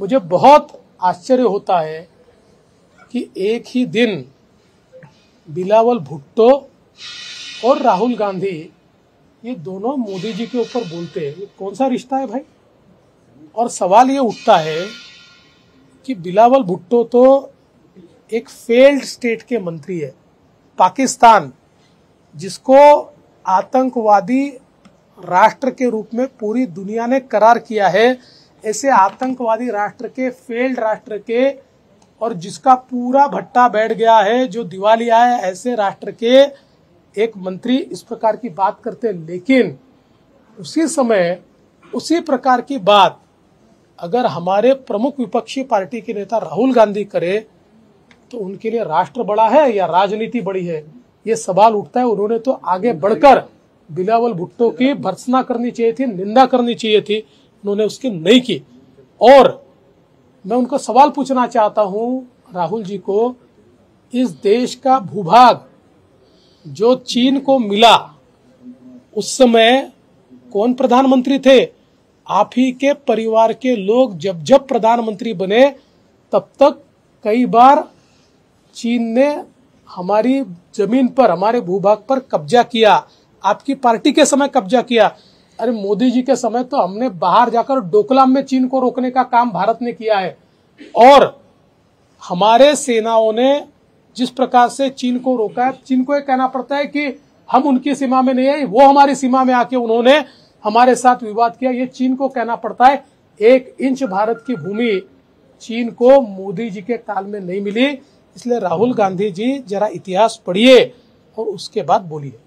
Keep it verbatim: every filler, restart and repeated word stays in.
मुझे बहुत आश्चर्य होता है कि एक ही दिन बिलावल भुट्टो और राहुल गांधी ये दोनों मोदी जी के ऊपर बोलते हैं। ये कौन सा रिश्ता है भाई। और सवाल ये उठता है कि बिलावल भुट्टो तो एक फेल्ड स्टेट के मंत्री है, पाकिस्तान जिसको आतंकवादी राष्ट्र के रूप में पूरी दुनिया ने करार किया है, ऐसे आतंकवादी राष्ट्र के फेल्ड राष्ट्र के और जिसका पूरा भट्टा बैठ गया है, जो दिवालिया है, ऐसे राष्ट्र के एक मंत्री इस प्रकार की बात करते हैं। लेकिन उसी समय उसी प्रकार की बात अगर हमारे प्रमुख विपक्षी पार्टी के नेता राहुल गांधी करे तो उनके लिए राष्ट्र बड़ा है या राजनीति बड़ी है, ये सवाल उठता है। उन्होंने तो आगे बढ़कर बिलावल भुट्टो की भर्त्सना करनी चाहिए थी, निंदा करनी चाहिए थी, उन्होंने उसकी नहीं की। और मैं उनको सवाल पूछना चाहता हूं राहुल जी को, इस देश का भूभाग जो चीन को मिला उस समय कौन प्रधानमंत्री थे? आप ही के परिवार के लोग जब जब प्रधानमंत्री बने तब तक कई बार चीन ने हमारी जमीन पर, हमारे भूभाग पर कब्जा किया। आपकी पार्टी के समय कब्जा किया। अरे मोदी जी के समय तो हमने बाहर जाकर डोकलाम में चीन को रोकने का काम भारत ने किया है। और हमारे सेनाओं ने जिस प्रकार से चीन को रोका है, चीन को ये कहना पड़ता है कि हम उनकी सीमा में नहीं है, वो हमारी सीमा में आके उन्होंने हमारे साथ विवाद किया। ये चीन को कहना पड़ता है। एक इंच भारत की भूमि चीन को मोदी जी के काल में नहीं मिली। इसलिए राहुल गांधी जी जरा इतिहास पढ़िए और उसके बाद बोलिए।